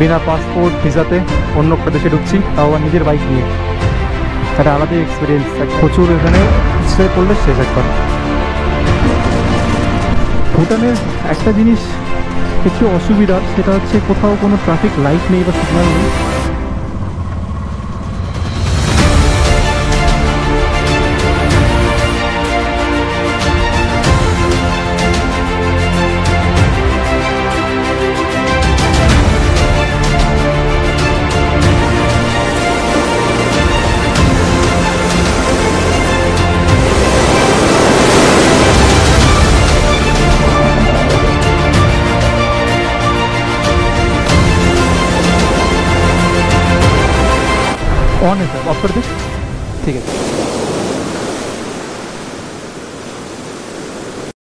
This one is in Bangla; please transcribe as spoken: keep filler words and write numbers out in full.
বিনা পাসপোর্ট ভিসাতে অন্য প্রদেশে ঢুকছি, তাও আবার নিজের বাইক নিয়ে। একটা আলাদাই এক্সপিরিয়েন্স, প্রচুর এখানে সে করলে শেষ একবার। ভুটানের একটা জিনিস একটু অসুবিধার, সেটা হচ্ছে কোথাও কোনো ট্রাফিক লাইট নেই বা সিগন্যাল নেই। ऑन है सर, ऑफ कर दें, ठीक है।